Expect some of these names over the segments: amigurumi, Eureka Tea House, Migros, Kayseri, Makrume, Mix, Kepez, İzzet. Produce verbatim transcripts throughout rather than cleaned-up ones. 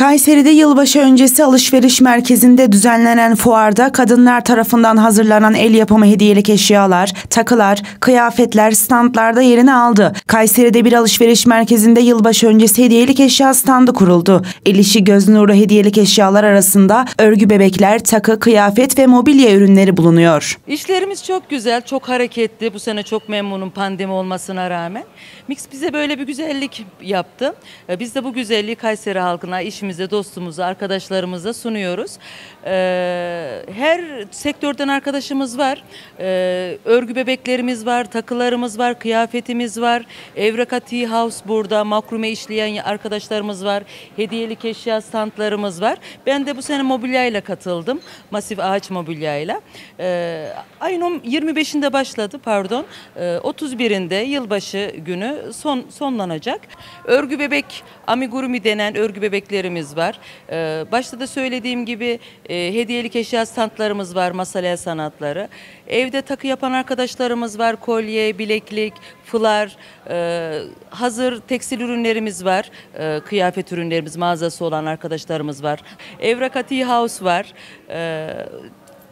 Kayseri'de yılbaşı öncesi alışveriş merkezinde düzenlenen fuarda kadınlar tarafından hazırlanan el yapımı hediyelik eşyalar, takılar, kıyafetler standlarda yerini aldı. Kayseri'de bir alışveriş merkezinde yılbaşı öncesi hediyelik eşya standı kuruldu. El işi göz nuru hediyelik eşyalar arasında örgü bebekler, takı, kıyafet ve mobilya ürünleri bulunuyor. İşlerimiz çok güzel, çok hareketli. Bu sene çok memnunum pandemi olmasına rağmen. Mix bize böyle bir güzellik yaptı. Biz de bu güzelliği Kayseri halkına, işimiz dostumuza, arkadaşlarımıza sunuyoruz. Ee, her sektörden arkadaşımız var. Ee, örgü bebeklerimiz var, takılarımız var, kıyafetimiz var. Eureka Tea House burada, Makrume işleyen arkadaşlarımız var. Hediyelik eşya standlarımız var. Ben de bu sene mobilyayla katıldım. Masif ağaç mobilyayla. Ee, ayın yirmi beşinde başladı, pardon. Ee, otuz birinde yılbaşı günü son sonlanacak. Örgü bebek, amigurumi denen örgü bebeklerimiz var. Ee, başta da söylediğim gibi e, hediyelik eşya standlarımız var, masal sanatları. Evde takı yapan arkadaşlarımız var, kolye, bileklik, fılar, e, hazır tekstil ürünlerimiz var, e, kıyafet ürünlerimiz, mağazası olan arkadaşlarımız var. Eureka Tea House var, e,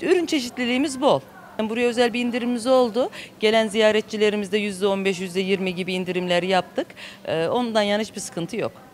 ürün çeşitliliğimiz bol. Buraya özel bir indirimimiz oldu. Gelen ziyaretçilerimizde yüzde on beş, yüzde yirmi gibi indirimler yaptık. E, ondan yana hiçbir sıkıntı yok.